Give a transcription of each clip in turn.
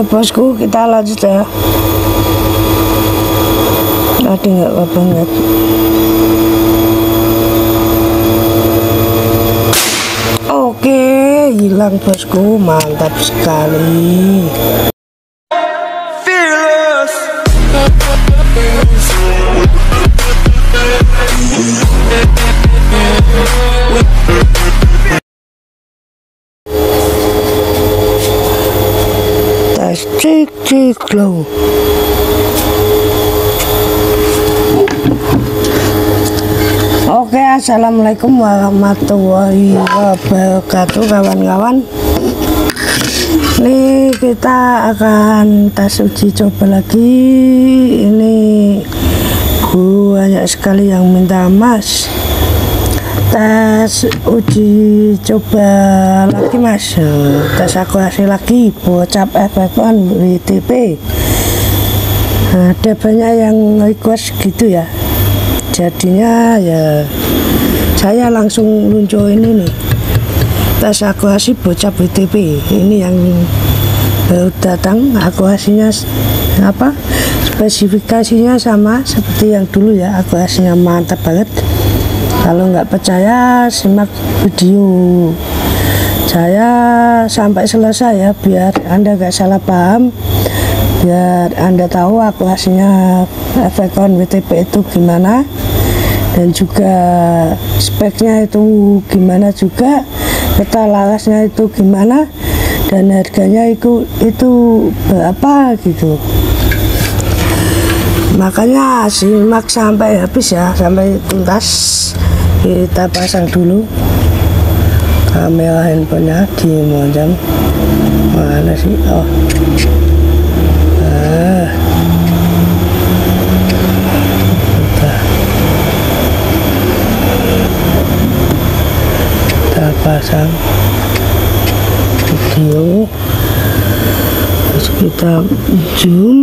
Oke bosku, kita lanjut ya. Tadi nggak apa banget. Oke, hilang bosku, mantap sekali. Cek loh. Oke, assalamualaikum warahmatullahi wabarakatuh kawan-kawan. Ini kita akan tes uji coba lagi. Ini banyak sekali yang minta mas tes uji coba lagi mas, tes akurasi lagi bocap FX Crown WTP. Ada banyak yang request gitu ya, jadinya ya saya langsung luncur ini nih, tes akurasi bocap WTP ini yang baru datang. Akurasinya apa, spesifikasinya sama seperti yang dulu ya, akurasinya mantap banget. Kalau nggak percaya, simak video saya sampai selesai ya, biar Anda nggak salah paham, biar Anda tahu akurasinya FX Crown WTP itu gimana, dan juga speknya itu gimana juga, peta larasnya itu gimana, dan harganya itu berapa gitu. Makanya simak sampai habis ya, sampai tuntas. Kita pasang dulu kamera handphonenya di macam mana sih? Oh, kita pasang video, terus kita zoom.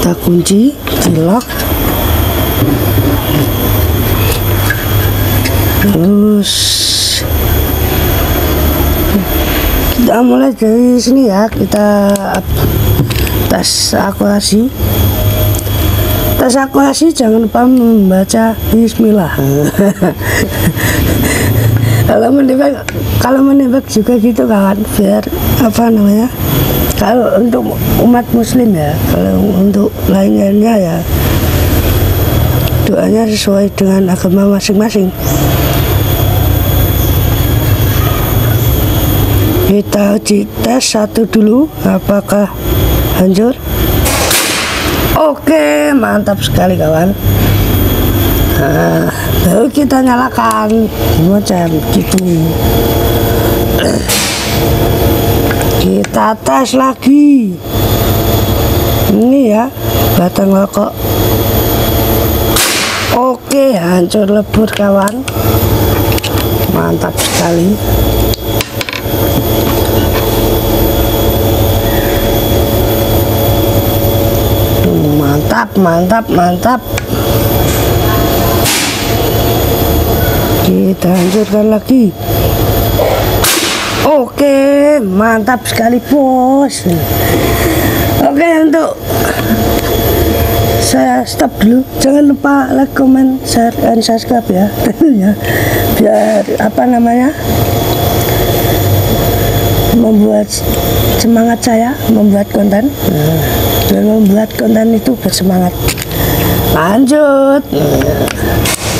Kita kunci, di lock, terus kita mulai dari sini ya. Kita tes akurasi. Tes akurasi jangan lupa membaca bismillah. kalau menembak juga gitu kawan, biar apa namanya, kalau untuk umat muslim ya, kalau untuk lainnya ya doanya sesuai dengan agama masing-masing. Kita uji tes satu dulu, apakah hancur. Oke, mantap sekali kawan. Nah, baru kita nyalakan macam gitu. Kita tes lagi ini ya, batang rokok. Oke, hancur lebur kawan, mantap sekali. Mantap. Kita hancurkan lagi. Oke, mantap sekali bos. Oke, untuk saya stop dulu. Jangan lupa like, comment, share, and subscribe ya, tentunya biar apa namanya, membuat semangat saya membuat konten, dan membuat konten itu bersemangat. Lanjut,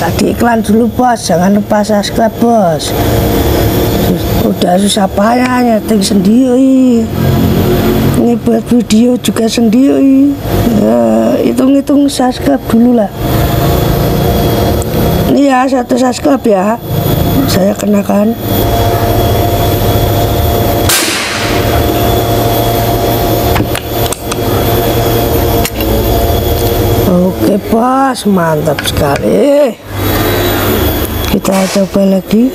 tadi iklan dulu bos, jangan lupa subscribe bos. Udah susah payah nyeting sendiri, ngebuat video juga sendiri, hitung-hitung subscribe dulu lah. Ini ya, satu subscribe ya saya kenakan. Oke bos, mantap sekali. Kita coba lagi.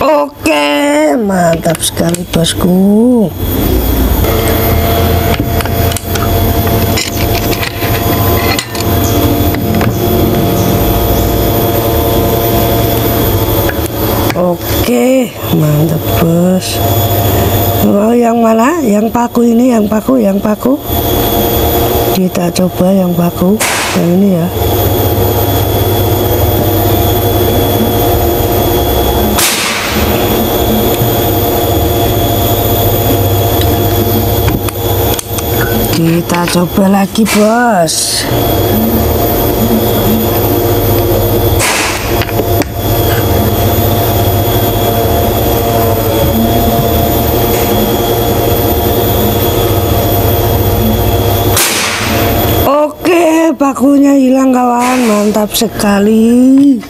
Oke, mantap sekali bosku. Oke, mantap bos. Mau yang mana? Yang paku ini, yang paku. Kita coba yang paku, yang ini ya. Kita coba lagi bos. Oke, pakunya hilang kawan, mantap sekali.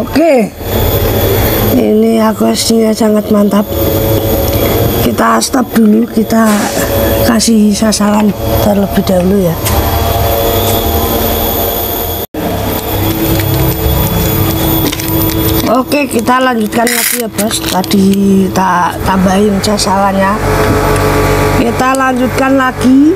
Oke, ini akurasinya sangat mantap. Kita stop dulu, kita kasih sasaran terlebih dahulu ya. Oke, kita lanjutkan lagi ya bos. Tadi tak tambahin sasarannya, kita lanjutkan lagi.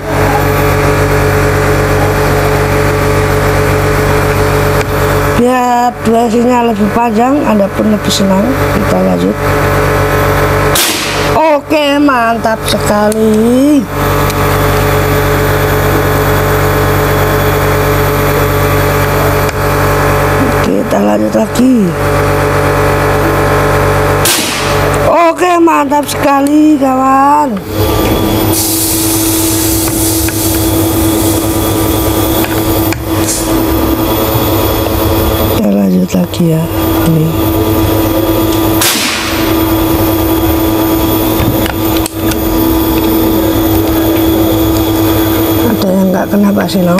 Biar durasinya lebih panjang, Anda pun lebih senang. Kita lanjut. Oke, mantap sekali. Kita lanjut lagi. Oke, mantap sekali kawan. Kita lanjut lagi ya. Ini kenapa sih lo?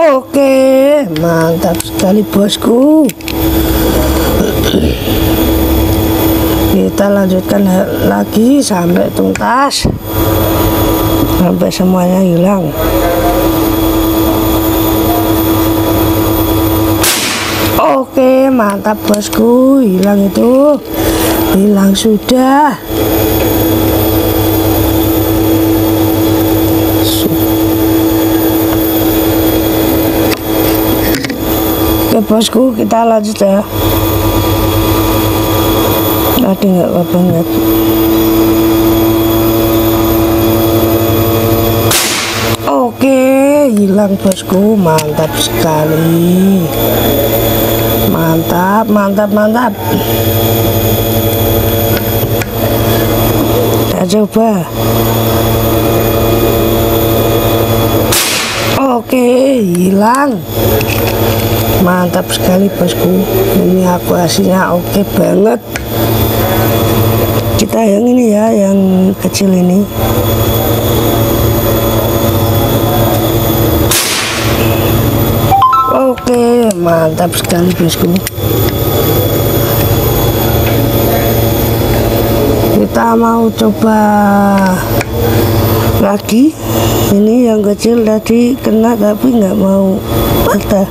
Oke, mantap sekali bosku. Kita lanjutkan lagi sampai tuntas, sampai semuanya hilang. Oke, mantap bosku. Hilang itu, hilang sudah. Oke bosku, kita lanjut ya. Tadi nggak apa banget. Oke, hilang bosku, mantap sekali. Mantap, mantap, mantap. Coba. Oke, hilang. Mantap sekali bosku. Ini akurasinya oke banget. Kita yang ini ya, yang kecil ini. Oke, mantap sekali bosku. Kita mau coba lagi. Ini yang kecil tadi kena tapi nggak mau patah.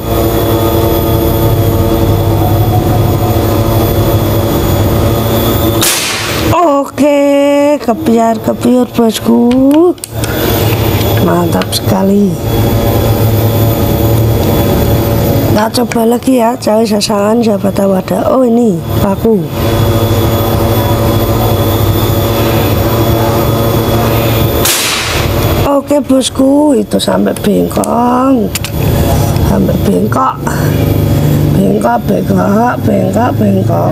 Oke, kepiar bosku, mantap sekali. Kita coba lagi ya, cari sasaran, siapa tahu ada. Oh, ini paku. Oke bosku, itu sampai bengkok, bengkok,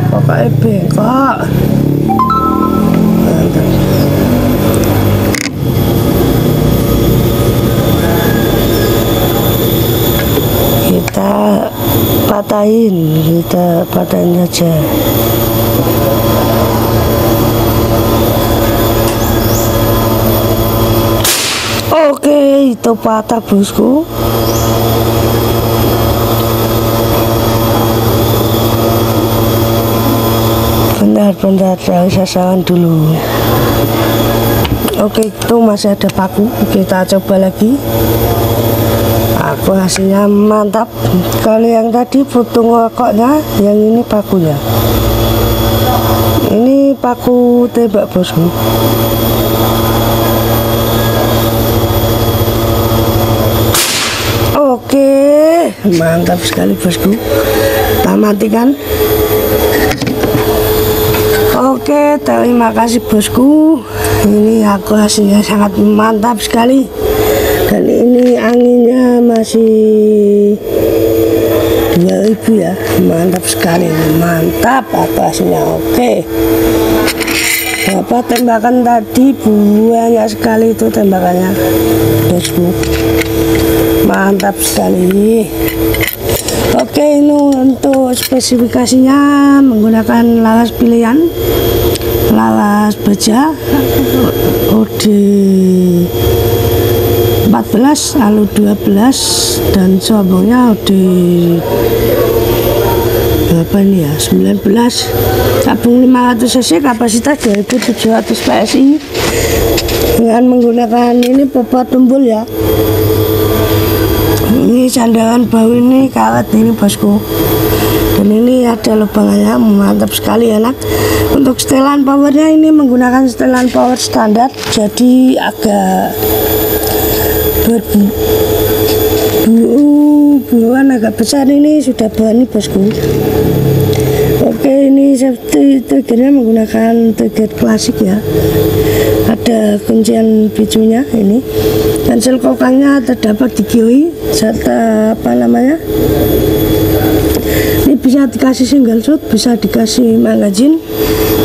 pokoknya bengkok. Kita patahin aja. Oke, itu patah bosku. Bentar cari sasaran dulu. Oke, itu masih ada paku. Kita coba lagi. Aku hasilnya mantap. Kalau yang tadi putung rokoknya, yang ini pakunya. Ini paku tebak bosku. Oke, mantap sekali bosku. Kita matikan. Oke, terima kasih bosku. Ini aku hasilnya sangat mantap sekali. Dan ini anginnya masih 2000 ya. Mantap sekali, mantap apa hasilnya. Oke. Apa tembakan tadi banyak sekali itu tembakannya bosku, mantap sekali. Oke, ini untuk spesifikasinya menggunakan laras pilihan, laras baja OD 14 lalu 12 dan sombongnya OD berapa ini ya, 19, tabung 500 cc, kapasitas 2700 PSI dengan menggunakan ini bobot tumbul ya. Ini sandangan bau ini karet ini bosku, dan ini ada lubangannya, mantap sekali enak. Untuk setelan powernya ini menggunakan setelan power standar, jadi agak buruan agak besar, ini sudah berani bosku. Oke, ini safety triggernya menggunakan trigger klasik ya, ada kuncian bijunya ini, kancil kokangnya terdapat di kiwi serta apa namanya, ini bisa dikasih single shot, bisa dikasih magazine.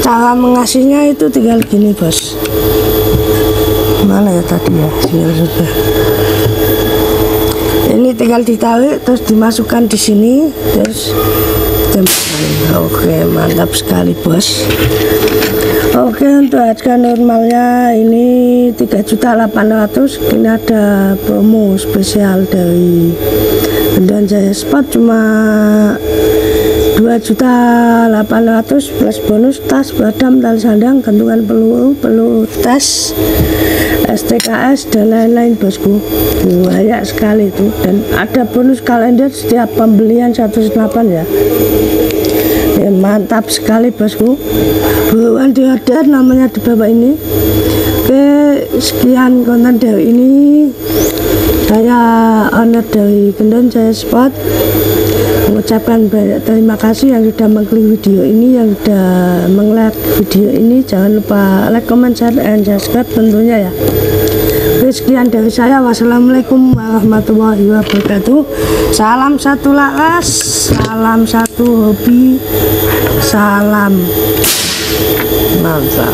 Cara mengasihnya itu tinggal gini bos, mana ya tadi ya single shotnya, ini tinggal ditarik terus dimasukkan di sini terus tempelkan. Oke, mantap sekali bos. Oke, untuk harga normalnya ini 3.800.000, ini ada promo spesial dari Gendon Jaya Sport cuma 2.800.000 plus bonus tas, badam, tali sandang, gantungan peluru, peluru tes, STKS dan lain-lain bosku, banyak sekali itu. Dan ada bonus kalender setiap pembelian 108 ya. Ya mantap sekali bosku, buruan di order, namanya di bawah ini. Oke, sekian konten dari ini, saya owner dari Gendon Jaya Sport mengucapkan banyak terima kasih yang sudah mengklik video ini, yang sudah meng-like video ini. Jangan lupa like, comment, share, and subscribe tentunya ya. Oke, sekian dari saya. Wassalamualaikum warahmatullahi wabarakatuh. Salam satu laras, salam satu hobi, salam mantap.